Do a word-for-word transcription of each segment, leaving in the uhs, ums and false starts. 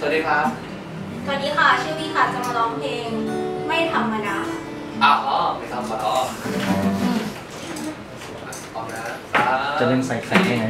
สวัสดีครับสวัสดีค่ะชื่อพี่ค่ะจะมาร้องเพลงไม่ธรรมดาอ๋อไม่ธรรมดาออกนะจะเล่นใส่ใครยังไง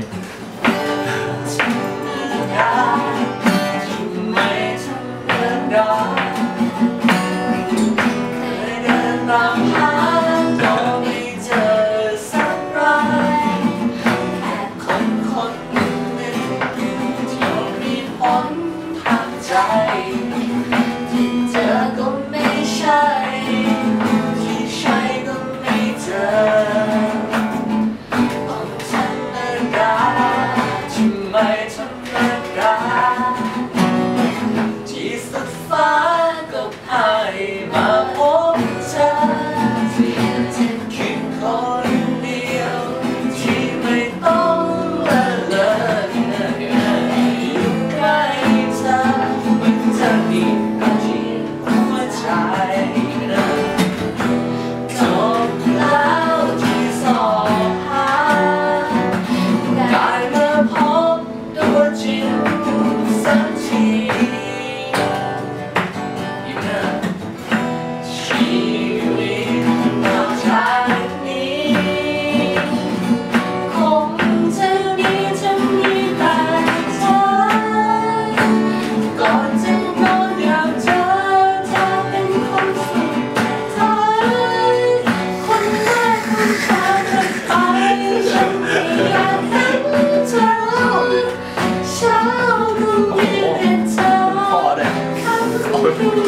Thank you.